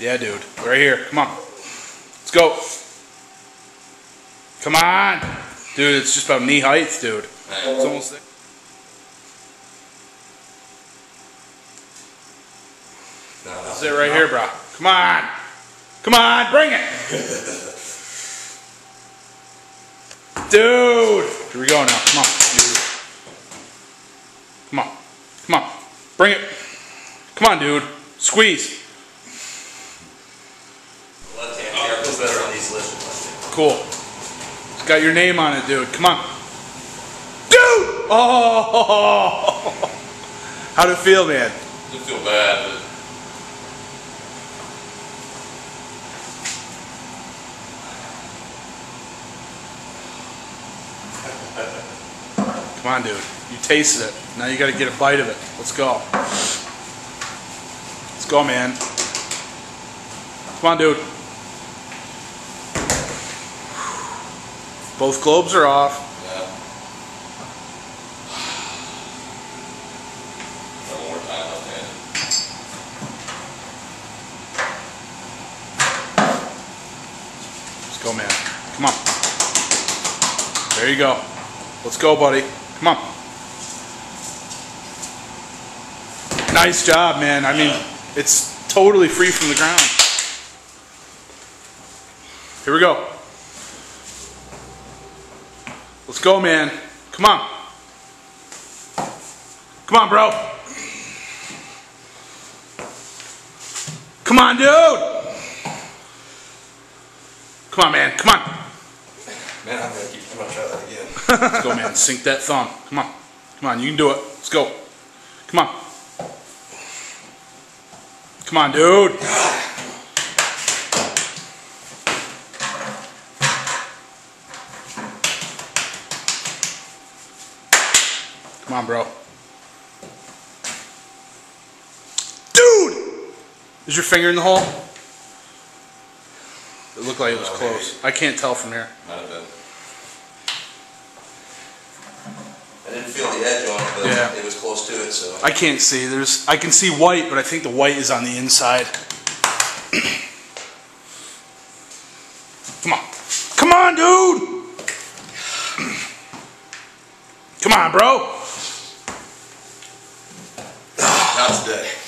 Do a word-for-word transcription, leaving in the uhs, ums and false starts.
Yeah, dude. Right here. Come on. Let's go. Come on. Dude, it's just about knee height, dude. It's almost there. No, this is it right here, bro. Come on. Come on. Bring it. Dude. Here we go now. Come on. Dude. Come on. Come on. Bring it. Come on, dude. Squeeze. Cool. It's got your name on it, dude. Come on. Dude! Oh! How'd it feel, man? It didn't feel bad, but... Come on, dude. You tasted it. Now you gotta get a bite of it. Let's go. Let's go, man. Come on, dude. Both globes are off. Yeah. One more time, okay. Let's go, man. Come on. There you go. Let's go, buddy. Come on. Nice job, man. I mean, it's totally free from the ground. Here we go. Let's go, man. Come on. Come on, bro. Come on, dude. Come on, man. Come on. Man, I'm going to keep I'm gonna try that again. Let's go, man. Sink that thumb. Come on. Come on. You can do it. Let's go. Come on. Come on, dude. Come on, bro. Dude! Is your finger in the hole? It looked like it was oh, close. Hey. I can't tell from here. Not a bit. I didn't feel the edge on it, but yeah. It was close to it, so... I can't see. There's. I can see white, but I think the white is on the inside. Come on. Come on, dude! Come on, bro! Not today.